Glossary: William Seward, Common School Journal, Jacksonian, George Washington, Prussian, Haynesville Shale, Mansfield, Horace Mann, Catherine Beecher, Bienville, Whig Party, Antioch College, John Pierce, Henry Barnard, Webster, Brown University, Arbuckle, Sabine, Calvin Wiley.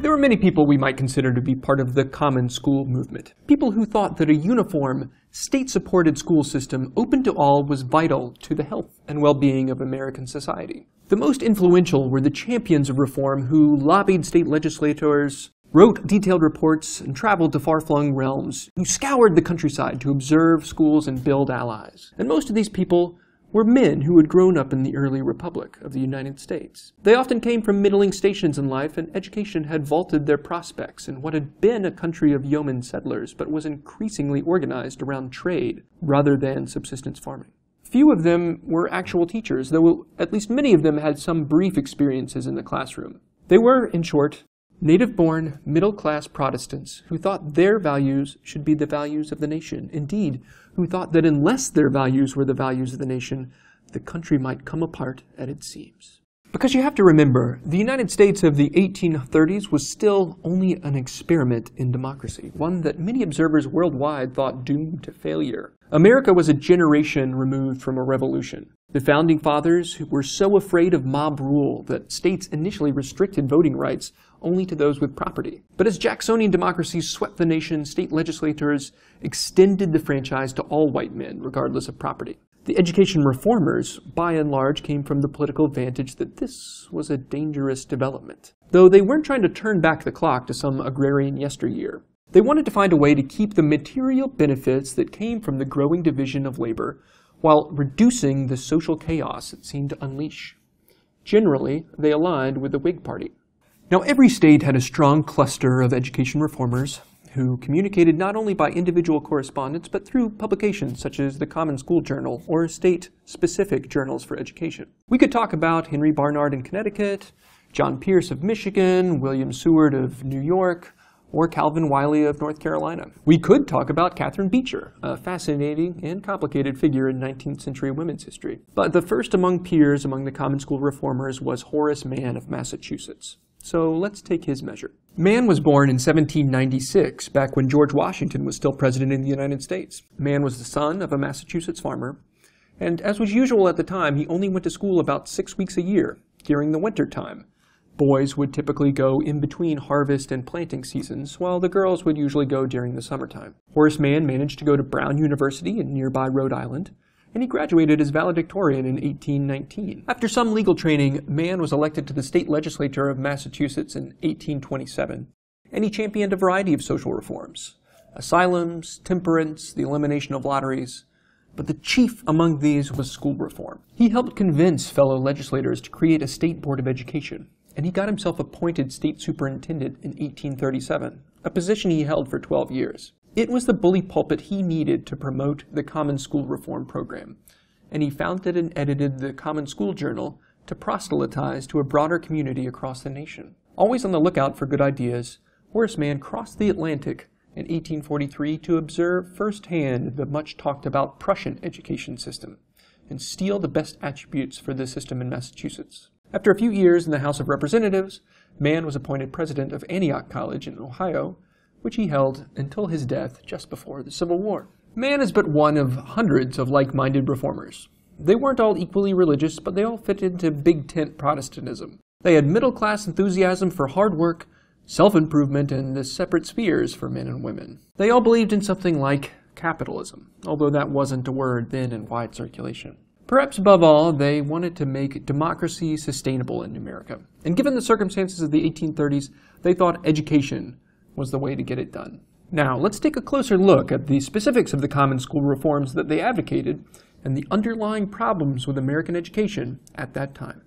There were many people we might consider to be part of the common school movement. People who thought that a uniform, state-supported school system open to all was vital to the health and well-being of American society. The most influential were the champions of reform who lobbied state legislators, wrote detailed reports, and traveled to far-flung realms, who scoured the countryside to observe schools and build allies. And most of these people were men who had grown up in the early Republic of the United States. They often came from middling stations in life, and education had vaulted their prospects in what had been a country of yeoman settlers, but was increasingly organized around trade rather than subsistence farming. Few of them were actual teachers, though at least many of them had some brief experiences in the classroom. They were, in short, native-born, middle-class Protestants who thought their values should be the values of the nation. Indeed, who thought that unless their values were the values of the nation, the country might come apart at its seams. Because you have to remember, the United States of the 1830s was still only an experiment in democracy, one that many observers worldwide thought doomed to failure. America was a generation removed from a revolution. The Founding Fathers were so afraid of mob rule that states initially restricted voting rights only to those with property. But as Jacksonian democracy swept the nation, state legislators extended the franchise to all white men, regardless of property. The education reformers, by and large, came from the political vantage that this was a dangerous development. Though they weren't trying to turn back the clock to some agrarian yesteryear. They wanted to find a way to keep the material benefits that came from the growing division of labor while reducing the social chaos it seemed to unleash. Generally, they aligned with the Whig Party. Now, every state had a strong cluster of education reformers who communicated not only by individual correspondence, but through publications such as the Common School Journal or state-specific journals for education. We could talk about Henry Barnard in Connecticut, John Pierce of Michigan, William Seward of New York, or Calvin Wiley of North Carolina. We could talk about Catherine Beecher, a fascinating and complicated figure in 19th century women's history. But the first among peers among the common school reformers was Horace Mann of Massachusetts. So let's take his measure. Mann was born in 1796, back when George Washington was still president of the United States. Mann was the son of a Massachusetts farmer, and as was usual at the time, he only went to school about 6 weeks a year during the winter time. Boys would typically go in between harvest and planting seasons, while the girls would usually go during the summertime. Horace Mann managed to go to Brown University in nearby Rhode Island, and he graduated as valedictorian in 1819. After some legal training, Mann was elected to the state legislature of Massachusetts in 1827, and he championed a variety of social reforms: asylums, temperance, the elimination of lotteries. But the chief among these was school reform. He helped convince fellow legislators to create a state board of education, and he got himself appointed state superintendent in 1837, a position he held for 12 years. It was the bully pulpit he needed to promote the Common School Reform Program, and he founded and edited the Common School Journal to proselytize to a broader community across the nation. Always on the lookout for good ideas, Horace Mann crossed the Atlantic in 1843 to observe firsthand the much-talked-about Prussian education system and steal the best attributes for this system in Massachusetts. After a few years in the House of Representatives, Mann was appointed president of Antioch College in Ohio, which he held until his death just before the Civil War. Mann is but one of hundreds of like-minded reformers. They weren't all equally religious, but they all fit into big tent Protestantism. They had middle-class enthusiasm for hard work, self-improvement, and the separate spheres for men and women. They all believed in something like capitalism, although that wasn't a word then in wide circulation. Perhaps above all, they wanted to make democracy sustainable in America. And given the circumstances of the 1830s, they thought education was the way to get it done. Now, let's take a closer look at the specifics of the common school reforms that they advocated and the underlying problems with American education at that time.